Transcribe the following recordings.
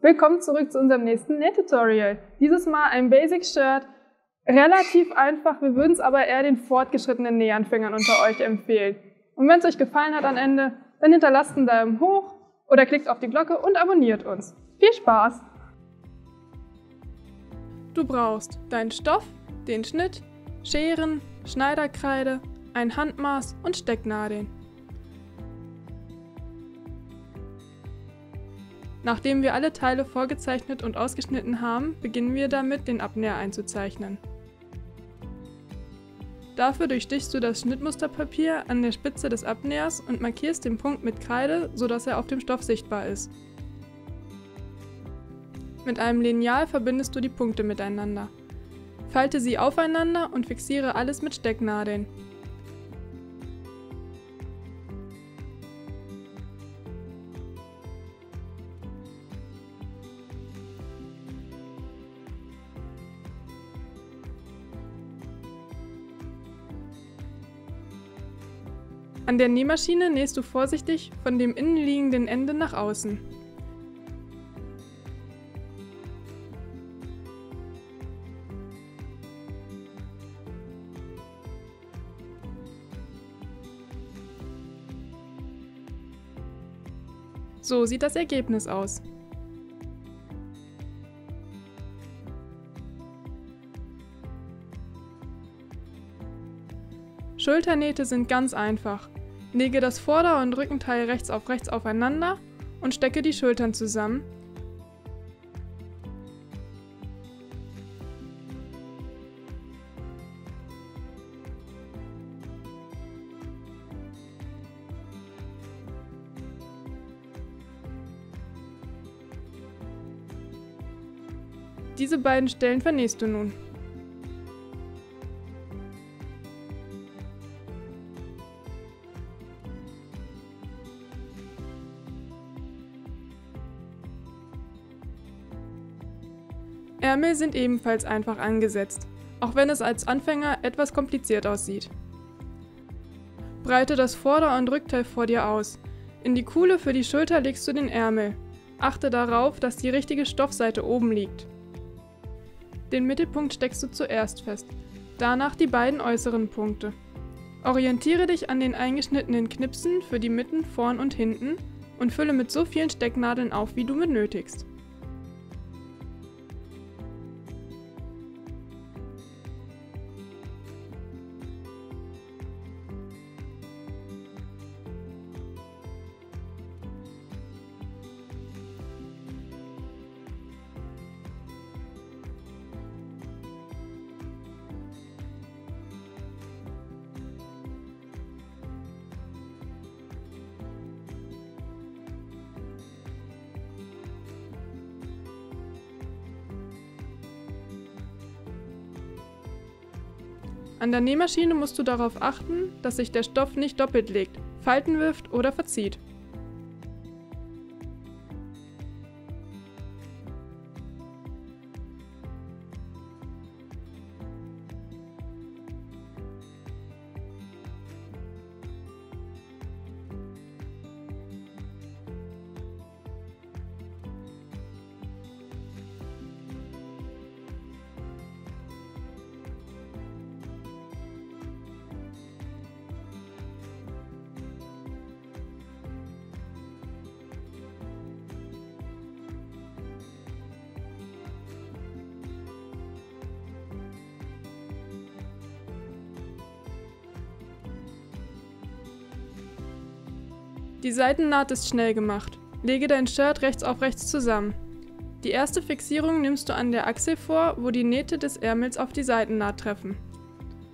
Willkommen zurück zu unserem nächsten Nähtutorial. Dieses Mal ein Basic-Shirt, relativ einfach, wir würden es aber eher den fortgeschrittenen Nähanfängern unter euch empfehlen. Und wenn es euch gefallen hat am Ende, dann hinterlasst einen Daumen hoch oder klickt auf die Glocke und abonniert uns. Viel Spaß! Du brauchst deinen Stoff, den Schnitt, Scheren, Schneiderkreide, ein Handmaß und Stecknadeln. Nachdem wir alle Teile vorgezeichnet und ausgeschnitten haben, beginnen wir damit, den Abnäher einzuzeichnen. Dafür durchstichst du das Schnittmusterpapier an der Spitze des Abnähers und markierst den Punkt mit Kreide, sodass er auf dem Stoff sichtbar ist. Mit einem Lineal verbindest du die Punkte miteinander. Falte sie aufeinander und fixiere alles mit Stecknadeln. An der Nähmaschine nähst du vorsichtig von dem innenliegenden Ende nach außen. So sieht das Ergebnis aus. Schulternähte sind ganz einfach. Lege das Vorder- und Rückenteil rechts auf rechts aufeinander und stecke die Schultern zusammen. Diese beiden Stellen vernähst du nun. Ärmel sind ebenfalls einfach angesetzt, auch wenn es als Anfänger etwas kompliziert aussieht. Breite das Vorder- und Rückteil vor dir aus. In die Kuhle für die Schulter legst du den Ärmel. Achte darauf, dass die richtige Stoffseite oben liegt. Den Mittelpunkt steckst du zuerst fest, danach die beiden äußeren Punkte. Orientiere dich an den eingeschnittenen Knipsen für die Mitten, vorn und hinten und fülle mit so vielen Stecknadeln auf, wie du benötigst. An der Nähmaschine musst du darauf achten, dass sich der Stoff nicht doppelt legt, Falten wirft oder verzieht. Die Seitennaht ist schnell gemacht. Lege dein Shirt rechts auf rechts zusammen. Die erste Fixierung nimmst du an der Achsel vor, wo die Nähte des Ärmels auf die Seitennaht treffen.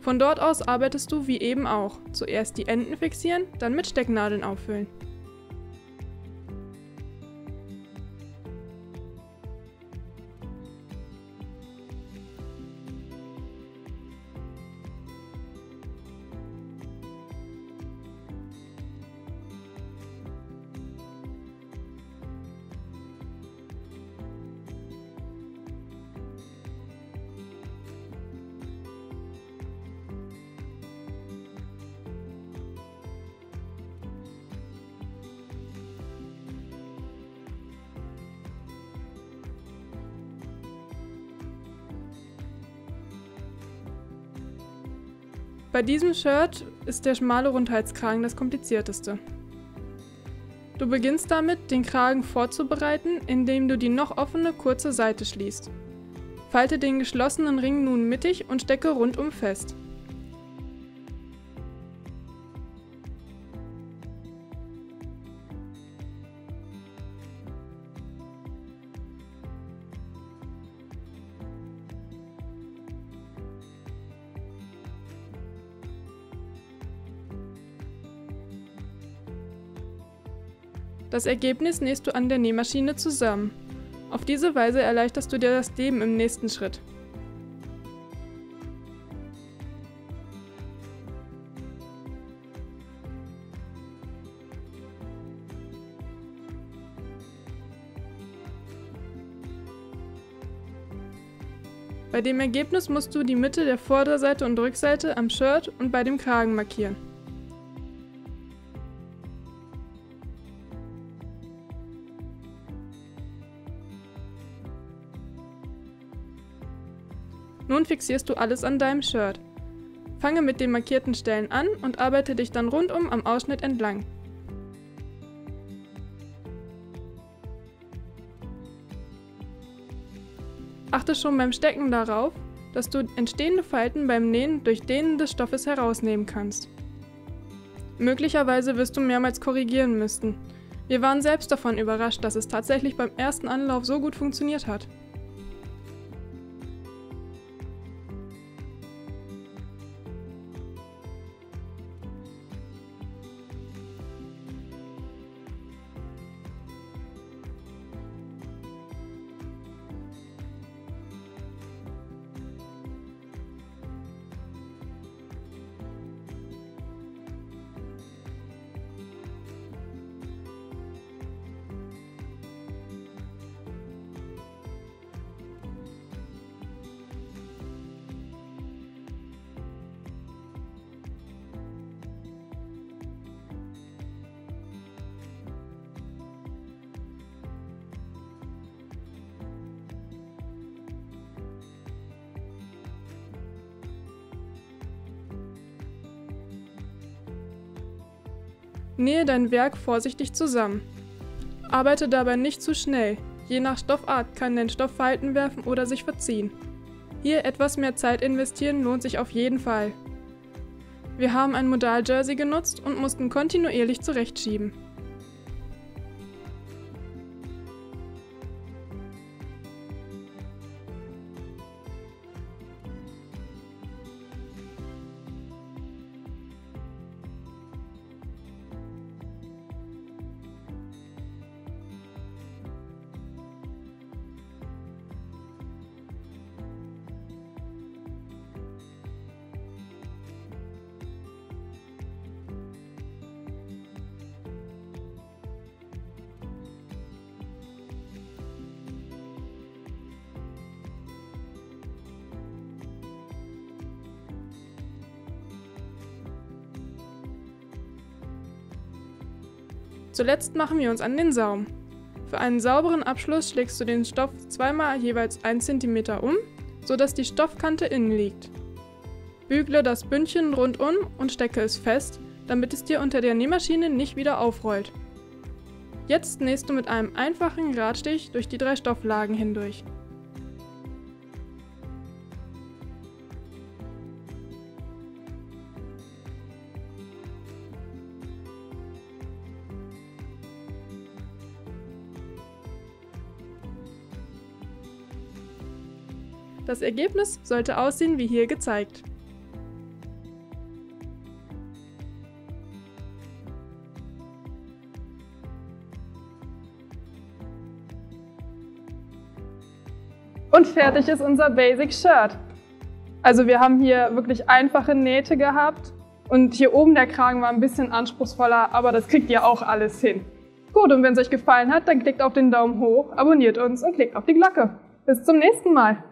Von dort aus arbeitest du wie eben auch. Zuerst die Enden fixieren, dann mit Stecknadeln auffüllen. Bei diesem Shirt ist der schmale Rundhalskragen das komplizierteste. Du beginnst damit, den Kragen vorzubereiten, indem du die noch offene kurze Seite schließt. Falte den geschlossenen Ring nun mittig und stecke rundum fest. Das Ergebnis nähst du an der Nähmaschine zusammen. Auf diese Weise erleichterst du dir das Leben im nächsten Schritt. Bei dem Ergebnis musst du die Mitte der Vorderseite und Rückseite am Shirt und bei dem Kragen markieren. Nun fixierst du alles an deinem Shirt. Fange mit den markierten Stellen an und arbeite dich dann rundum am Ausschnitt entlang. Achte schon beim Stecken darauf, dass du entstehende Falten beim Nähen durch Dehnen des Stoffes herausnehmen kannst. Möglicherweise wirst du mehrmals korrigieren müssen. Wir waren selbst davon überrascht, dass es tatsächlich beim ersten Anlauf so gut funktioniert hat. Nähe dein Werk vorsichtig zusammen. Arbeite dabei nicht zu schnell. Je nach Stoffart kann dein Stoff Falten werfen oder sich verziehen. Hier etwas mehr Zeit investieren lohnt sich auf jeden Fall. Wir haben ein Modal-Jersey genutzt und mussten kontinuierlich zurechtschieben. Zuletzt machen wir uns an den Saum. Für einen sauberen Abschluss schlägst du den Stoff zweimal jeweils 1 cm um, sodass die Stoffkante innen liegt. Bügle das Bündchen rundum und stecke es fest, damit es dir unter der Nähmaschine nicht wieder aufrollt. Jetzt nähst du mit einem einfachen Geradstich durch die 3 Stofflagen hindurch. Das Ergebnis sollte aussehen wie hier gezeigt. Und fertig ist unser Basic Shirt. Also wir haben hier wirklich einfache Nähte gehabt und hier oben der Kragen war ein bisschen anspruchsvoller, aber das kriegt ihr auch alles hin. Gut, und wenn es euch gefallen hat, dann klickt auf den Daumen hoch, abonniert uns und klickt auf die Glocke. Bis zum nächsten Mal!